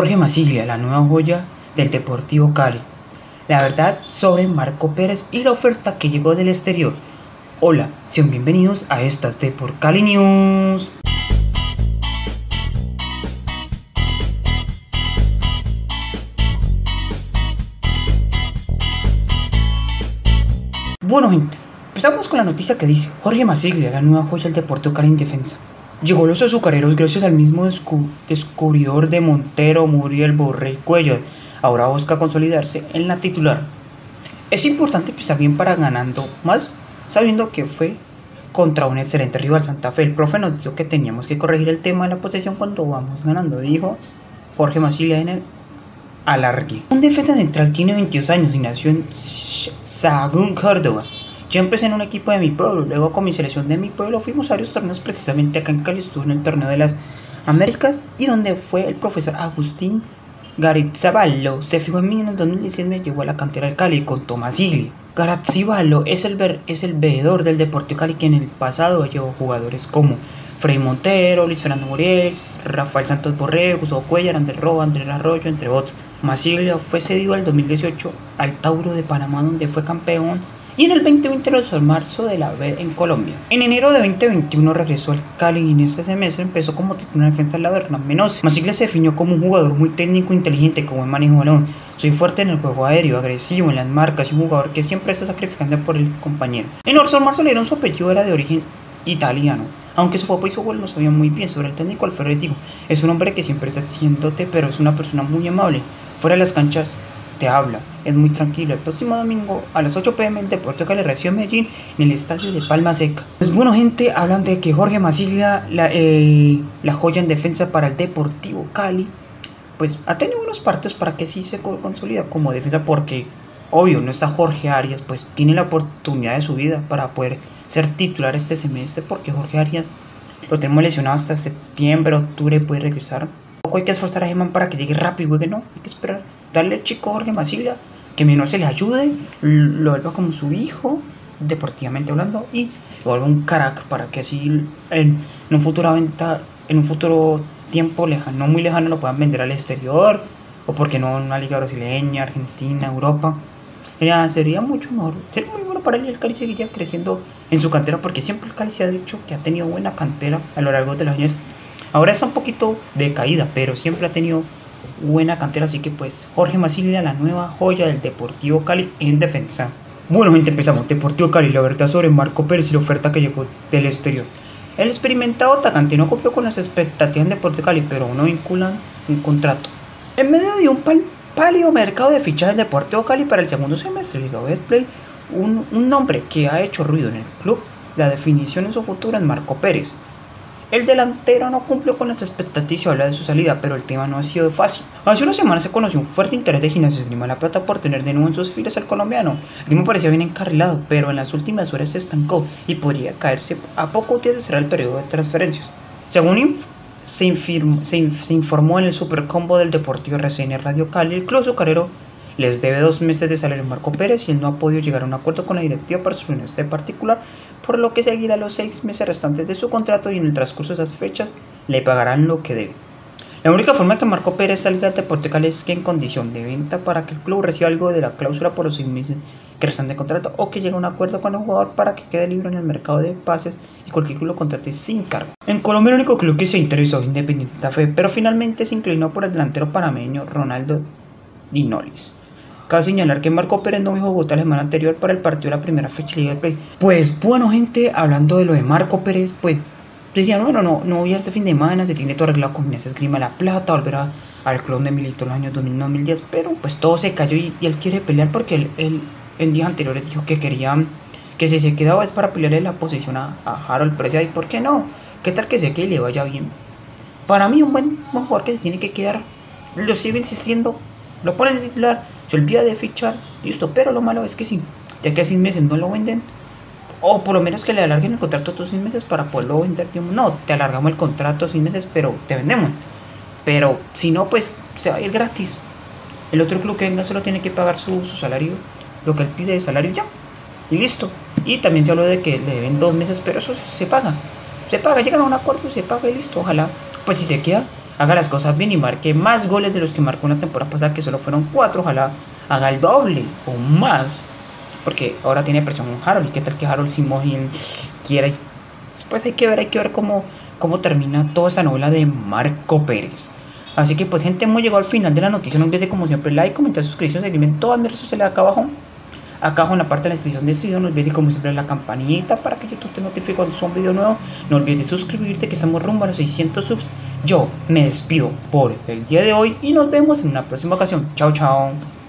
Jorge Marsiglia, la nueva joya del Deportivo Cali. La verdad sobre Marco Pérez y la oferta que llegó del exterior. Hola, sean bienvenidos a estas Depor Cali News. Bueno gente, empezamos con la noticia que dice Jorge Marsiglia, la nueva joya del Deportivo Cali en defensa. Llegó los azucareros gracias al mismo descubridor de Montero, Muriel, Borré y Cuello. Ahora busca consolidarse en la titular. Es importante empezar bien para ganando más, sabiendo que fue contra un excelente rival, Santa Fe. El profe nos dijo que teníamos que corregir el tema de la posesión cuando vamos ganando, dijo Jorge Marsiglia en el alargue. Un defensa central tiene 22 años y nació en Sahagún, Córdoba. Yo empecé en un equipo de mi pueblo, luego con mi selección de mi pueblo fuimos a varios torneos, precisamente acá en Cali estuve en el torneo de las Américas y donde fue el profesor Agustín Garizábalo. Se fijó en mí en el 2016, me llevó a la cantera del Cali con Tomás Marsiglia. Garizábalo es el veedor del Deportivo Cali que en el pasado llevó jugadores como Freddy Montero, Luis Fernando Muriel, Rafael Santos Borrego, Gustavo Cuéllar, Andrés Roa, Andrés Arroyo, entre otros. Marsiglia fue cedido al 2018 al Tauro de Panamá donde fue campeón. Y en el 2020 lo marzo de la B en Colombia. En enero de 2021 regresó al Cali y en ese semestre empezó como titular en defensa al lado de Hernán Menose. Marsiglia se definió como un jugador muy técnico, inteligente, con buen manejo de balón. Soy fuerte en el juego aéreo, agresivo en las marcas y un jugador que siempre está sacrificando por el compañero. En Orso Marzo le dieron su apellido, era de origen italiano. Aunque su papá hizo gol no sabía muy bien sobre el técnico Alfredo Tigo. Es un hombre que siempre está exigiéndote, pero es una persona muy amable. Fuera de las canchas te habla, es muy tranquilo. El próximo domingo a las 8 p.m. el Deportivo Cali recibe Medellín en el Estadio de Palma Seca. Pues bueno gente, hablan de que Jorge Marsiglia, la joya en defensa para el Deportivo Cali, pues ha tenido unos partidos para que sí se consolida como defensa porque obvio no está Jorge Arias, pues tiene la oportunidad de su vida para poder ser titular este semestre porque Jorge Arias lo tenemos lesionado hasta septiembre, octubre puede regresar. Poco hay que esforzar a Germán para que llegue rápido y juegue, no, hay que esperar. Darle al chico Jorge Marsiglia que menos se le ayude, lo vuelva como su hijo, deportivamente hablando, y lo vuelva un crack para que así en un futuro tiempo lejano, no muy lejano, lo puedan vender al exterior, o porque no en una liga brasileña, Argentina, Europa. Sería mucho mejor, sería muy bueno para él y el Cali seguiría creciendo en su cantera, porque siempre el Cali se ha dicho que ha tenido buena cantera a lo largo de los años. Ahora está un poquito de caída, pero siempre ha tenido buena cantera, así que pues Jorge Marsiglia, la nueva joya del Deportivo Cali en defensa. Bueno gente, empezamos. Deportivo Cali, la verdad sobre Marco Pérez y la oferta que llegó del exterior. El experimentado atacante no cumplió con las expectativas de Deportivo Cali, pero aún no vinculan un contrato. En medio de un pálido mercado de fichajes del Deportivo Cali para el segundo semestre de la Betplay, un nombre que ha hecho ruido en el club, la definición en su futuro es Marco Pérez. El delantero no cumplió con las expectativas y habla de su salida, pero el tema no ha sido fácil. Hace unas semanas se conoció un fuerte interés de Gimnasio de Lima La Plata por tener de nuevo en sus filas al colombiano. El tema parecía bien encarrilado, pero en las últimas horas se estancó y podría caerse a pocos días de cerrar el periodo de transferencias. Según se informó en el supercombo del Deportivo RCN Radio Cali, el club azucarero les debe 2 meses de salario a Marco Pérez y él no ha podido llegar a un acuerdo con la directiva para su este particular, por lo que seguirá los 6 meses restantes de su contrato y en el transcurso de esas fechas le pagarán lo que debe. La única forma que Marco Pérez salga de Deportivo Cali es que en condición de venta para que el club reciba algo de la cláusula por los 6 meses que restan de contrato o que llegue a un acuerdo con el jugador para que quede libre en el mercado de pases y cualquier club lo contrate sin cargo. En Colombia el único club que se interesó es Independiente de la Fe, pero finalmente se inclinó por el delantero panameño Ronaldo Dinolis. Cabe señalar que Marco Pérez no viajó a Bogotá la semana anterior para el partido de la primera fecha de Liga del Play. Pues bueno gente, hablando de lo de Marco Pérez, pues dirían, bueno, no voy a este fin de semana, se tiene todo arreglado con Gimnasia de Esgrima La Plata, volverá al club de Milito en los años 2009-2010, pero pues todo se cayó y él quiere pelear porque él en días anteriores dijo que querían que si se quedaba es para pelearle la posición a Harold Precio, y por qué no, qué tal que se quede y le vaya bien. Para mí un buen jugador que se tiene que quedar, lo sigue insistiendo, lo ponen de titular, se olvida de fichar, listo, pero lo malo es que sí, ya que a 6 meses no lo venden, o por lo menos que le alarguen el contrato a 6 meses para poderlo vender. No, te alargamos el contrato a 6 meses, pero te vendemos, pero si no, pues se va a ir gratis. El otro club que venga solo tiene que pagar su salario, lo que él pide de salario ya, y listo. Y también se habló de que le deben 2 meses, pero eso se paga, llegan a un acuerdo, se paga y listo, ojalá, pues si se queda. haga las cosas bien y marque más goles de los que marcó una temporada pasada, que solo fueron 4. Ojalá haga el doble o más, porque ahora tiene presión con Harold. ¿Qué tal que Harold Simoen quiera? Pues hay que ver cómo termina toda esta novela de Marco Pérez. Así que pues gente, hemos llegado al final de la noticia. No olvides, como siempre, like, comentar, suscripción, seguirme en todas mis redes sociales acá abajo en la parte de la descripción de este video. No olvides, como siempre, la campanita para que YouTube te notifique cuando suba un video nuevo. No olvides suscribirte, que estamos rumbo a los 600 subs. Yo me despido por el día de hoy y nos vemos en una próxima ocasión. Chao, chao.